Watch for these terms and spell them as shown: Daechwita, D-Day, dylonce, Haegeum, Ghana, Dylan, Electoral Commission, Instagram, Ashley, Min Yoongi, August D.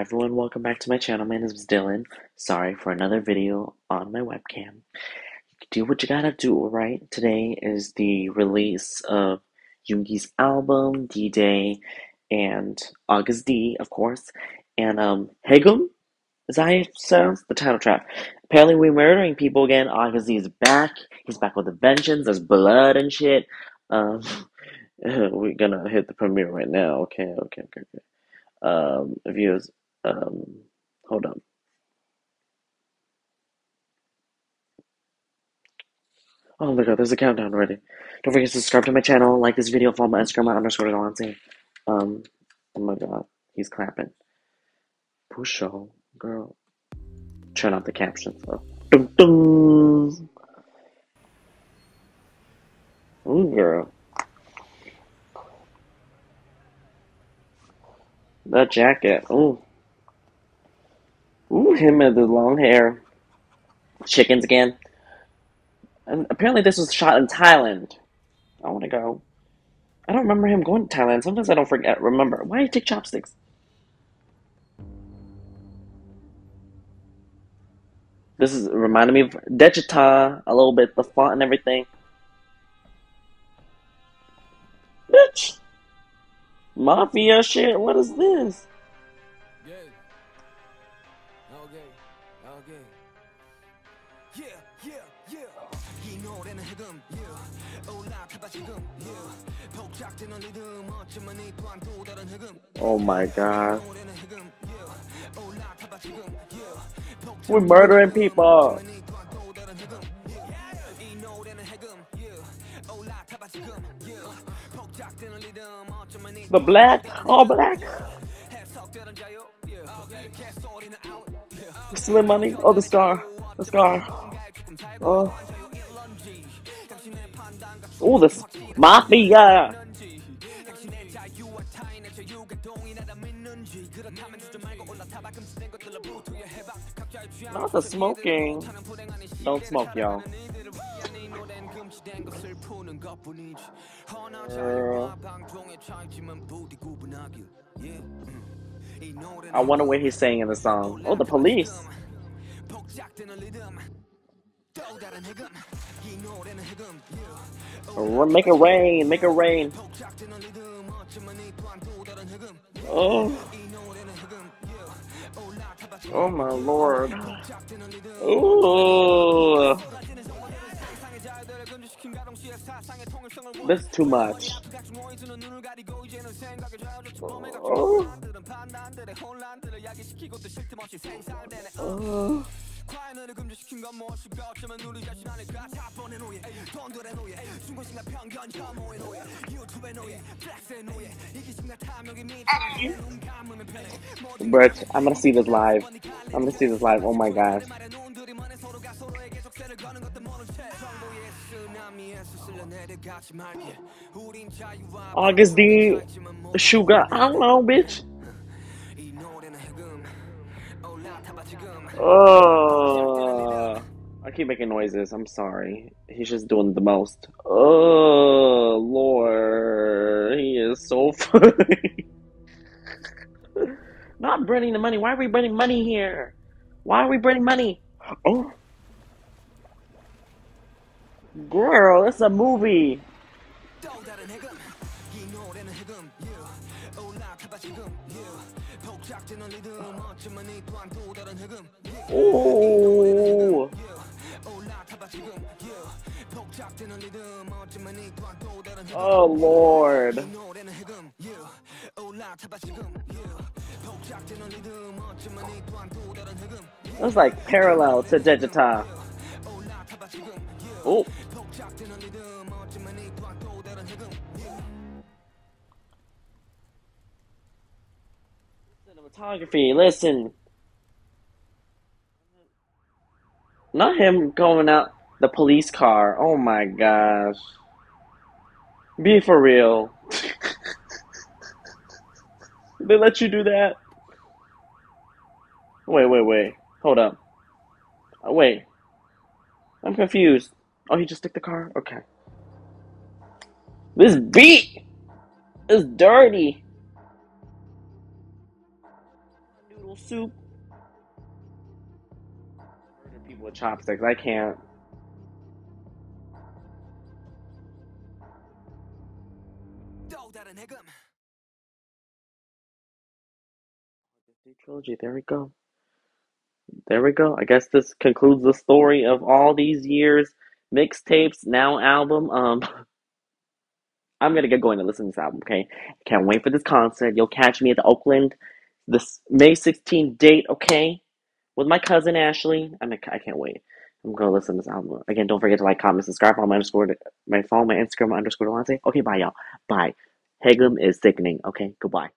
Hi everyone, welcome back to my channel. My name is Dylan. Sorry for another video on my webcam. Do what you gotta do, right? Today is the release of Yoongi's album, D-Day, and August D, of course, and Haegeum, is that how it sounds? The title track. Apparently we're murdering people again. August D is back. He's back with a vengeance. There's blood and shit. We're gonna hit the premiere right now. Okay. Views. Hold on. Oh my god, there's a countdown already. Don't forget to subscribe to my channel, like this video, follow my Instagram @_dylonce. Oh my god, he's clapping. Pusho, girl. Turn off the captions though. Dum dum. Ooh, girl. That jacket, ooh. Ooh, him with the long hair. Chickens again. And apparently this was shot in Thailand. I wanna go. I don't remember him going to Thailand. Sometimes I don't remember. Why do you take chopsticks? This is reminding me of Daechwita a little bit, the font and everything. Bitch! Mafia shit, what is this? Yeah. Okay. Oh my god. We're murdering people. The black, all black. The slim money, oh the scar. Oh, this mafia. Not the smoking. Don't smoke, y'all. I wonder what he's saying in the song. Oh, the police. Make it rain, make it rain. Oh. Oh my lord. Ooh. That's too much. Oh. Oh. Bert, I'm gonna see this live. Oh my gosh. August D, sugar, I don't know, bitch. Oh, I keep making noises. I'm sorry. He's just doing the most. Oh Lord, he is so funny. Not burning the money. Why are we burning money here? Oh. Girl, it's a movie. Ooh. Oh Lord. That's like parallel to Daechwita. Oh. Cinematography, listen. Not him going out the police car. Oh my gosh. Be for real. They let you do that? Wait. Hold up. Wait. I'm confused. Oh, he just took the car? Okay. This beat is dirty. noodle soup. Murder people with chopsticks. I can't. Trilogy. There we go. There we go. I guess this concludes the story of all these years. Mixtapes, now album. I'm gonna get going to listen to this album, okay? Can't wait for this concert. You'll catch me at the Oakland this May 16th date, okay? With my cousin Ashley. I can't wait. I'm gonna listen to this album. Again, don't forget to like, comment, subscribe, follow my Instagram, @_dylonce. Okay, bye y'all. Bye. Haegeum is sickening, okay? Goodbye.